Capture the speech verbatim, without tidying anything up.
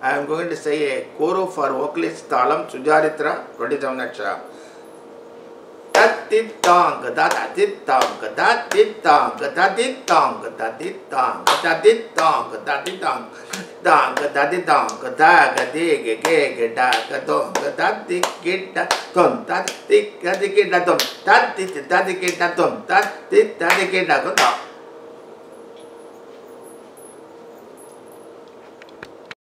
I am going to say a koro for vocalist Talam Sucharithra twenty-seven Akshara. That did tong, that did tong, that did tong, that did tong, that did tong, that did tong, that did tong, tong, that did tong, that dig, gig, that dong, that dig, get that dong, that dig, that dig, that dong, that dig, that dig, that dong, that dig, that dig, that dong.